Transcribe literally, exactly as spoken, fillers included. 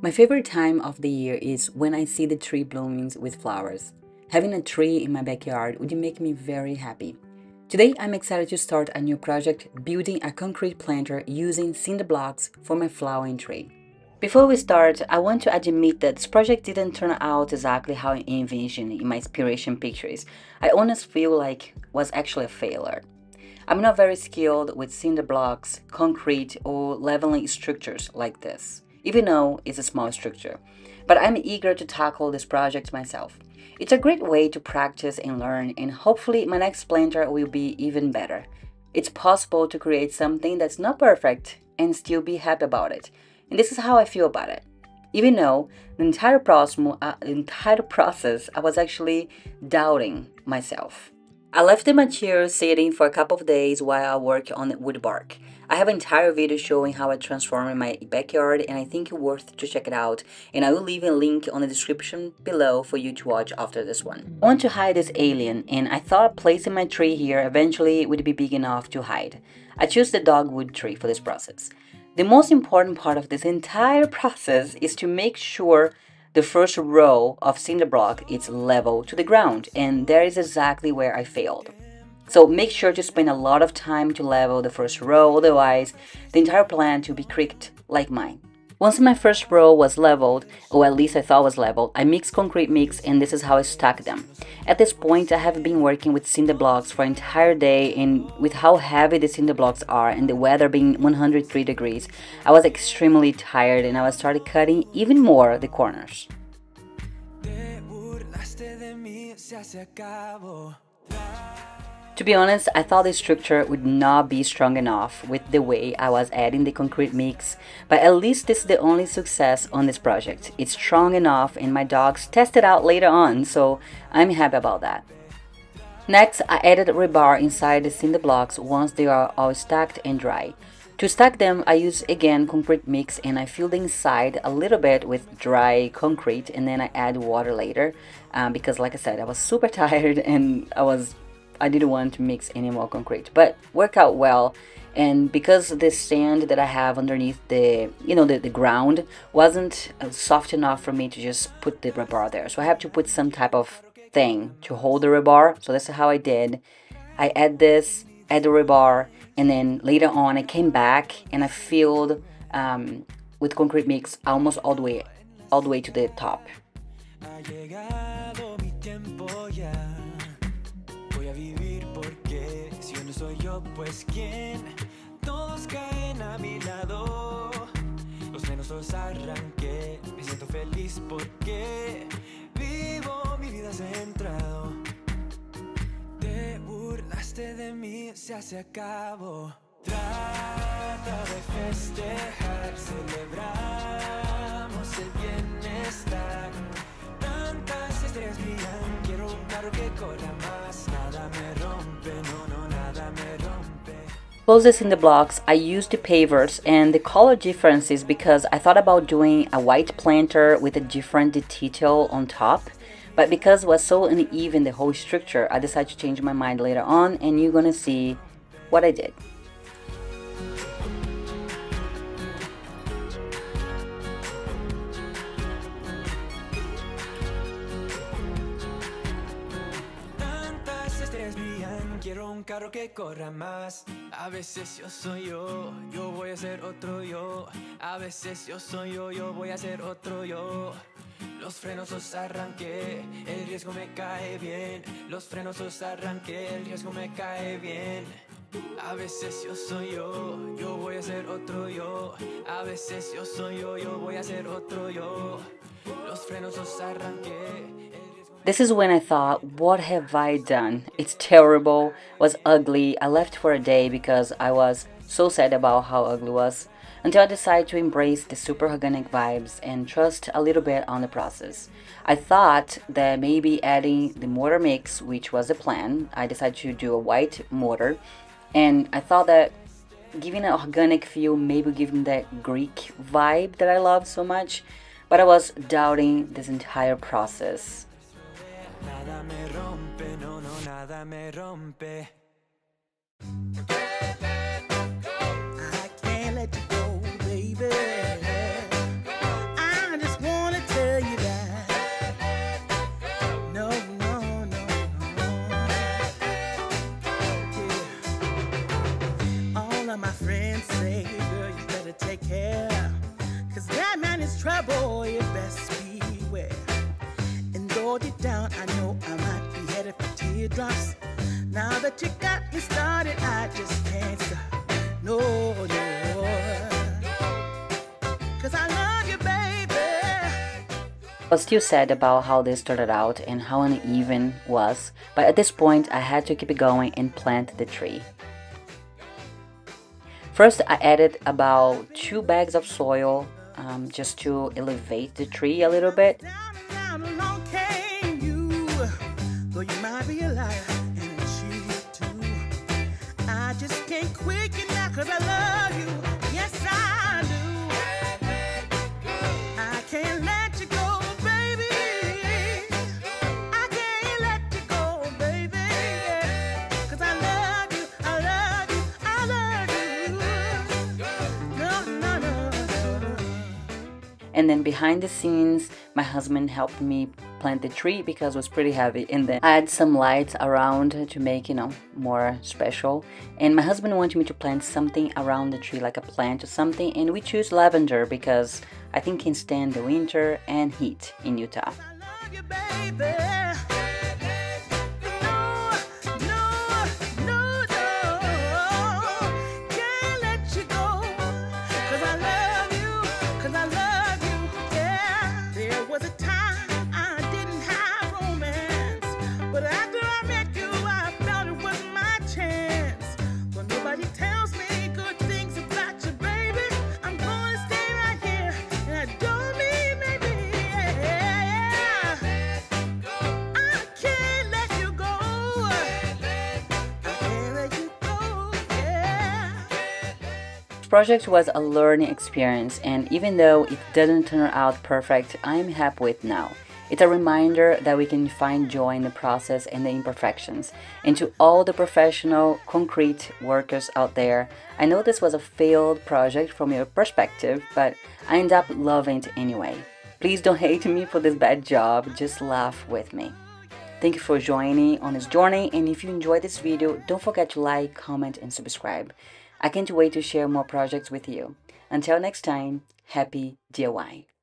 My favorite time of the year is when I see the tree blooming with flowers. Having a tree in my backyard would make me very happy. Today I'm excited to start a new project, building a concrete planter using cinder blocks for my flowering tree. Before we start, I want to admit that this project didn't turn out exactly how I envisioned in my inspiration pictures. I honestly feel like it was actually a failure. I'm not very skilled with cinder blocks, concrete or leveling structures like this, even though it's a small structure. But I'm eager to tackle this project myself. It's a great way to practice and learn, and hopefully my next planter will be even better. It's possible to create something that's not perfect and still be happy about it. And this is how I feel about it. Even though the entire process, uh, the entire process I was actually doubting myself. I left the material sitting for a couple of days while I worked on wood bark. I have an entire video showing how I transformed my backyard, and I think it's worth to check it out, and I will leave a link on the description below for you to watch after this one. I want to hide this alien, and I thought placing my tree here eventually would be big enough to hide. I chose the dogwood tree for this process. The most important part of this entire process is to make sure the first row of cinder block is level to the ground, and there is exactly where I failed. So make sure to spend a lot of time to level the first row, otherwise the entire plant will be creaked like mine. Once my first row was leveled, or at least I thought was leveled, I mixed concrete mix, and this is how I stuck them. At this point, I have been working with cinder blocks for an entire day, and with how heavy the cinder blocks are and the weather being one hundred three degrees, I was extremely tired, and I started cutting even more the corners. To be honest, I thought the structure would not be strong enough with the way I was adding the concrete mix, but at least this is the only success on this project. It's strong enough, and my dogs tested out later on, so I'm happy about that. Next, I added rebar inside the cinder blocks once they are all stacked and dry. To stack them, I use again concrete mix, and I fill the inside a little bit with dry concrete, and then I add water later um, because, like I said, I was super tired and I was I didn't want to mix any more concrete, but worked out well. And because the sand that I have underneath the, you know, the, the ground wasn't soft enough for me to just put the rebar there, so I have to put some type of thing to hold the rebar. So that's how I did. I add this, add the rebar, and then later on I came back and I filled um, with concrete mix almost all the way, all the way to the top. Closest in the blocks, I used the pavers and the color differences because I thought about doing a white planter with a different detail on top, but because it was so uneven the whole structure, I decided to change my mind later on, and you're gonna see what I did. Carro que corra más. A veces yo soy yo, yo voy a ser otro yo. A veces yo soy yo, yo voy a ser otro yo. Los frenos los arranqué, el riesgo me cae bien. Los frenos los arranqué, el riesgo me cae bien. A veces yo soy yo, yo voy a ser otro yo. A veces yo soy yo, yo voy a ser otro yo. Los frenos los arranqué. This is when I thought, what have I done? It's terrible, was ugly. I left for a day because I was so sad about how ugly it was, until I decided to embrace the super organic vibes and trust a little bit on the process. I thought that maybe adding the mortar mix, which was the plan, I decided to do a white mortar, and I thought that giving an organic feel, maybe giving that Greek vibe that I love so much, but I was doubting this entire process. Nada me rompe, no, no, nada me rompe. I can't let you go, baby. I is trouble, you best beware. And though deep down I know I might be headed for teardrops, now that you got me started, I just can't stop. No, no, cause I love you, baby. First you said about how this started out and how uneven it was, but at this point I had to keep it going and plant the tree. First I added about two bags of soil um, just to elevate the tree a little bit. Down and down came you, though you might be a liar and a cheater too. I just can't quit you now, cause I love you, yes I do. I can't let you go, baby. I can't let you go, baby. Cause I love you, I love you, I love you. No, no, no, no. And then behind the scenes, my husband helped me plant the tree because it was pretty heavy, and then I had some lights around to make, you know, more special. And my husband wanted me to plant something around the tree, like a plant or something, and we chose lavender because I think it can stand the winter and heat in Utah. Project was a learning experience, and even though it doesn't turn out perfect, I'm happy with now. It's a reminder that we can find joy in the process and the imperfections. And to all the professional concrete workers out there, I know this was a failed project from your perspective, but I end up loving it anyway. Please don't hate me for this bad job, just laugh with me. Thank you for joining on this journey, and if you enjoyed this video, don't forget to like, comment, and subscribe. I can't wait to share more projects with you. Until next time, happy D I Y!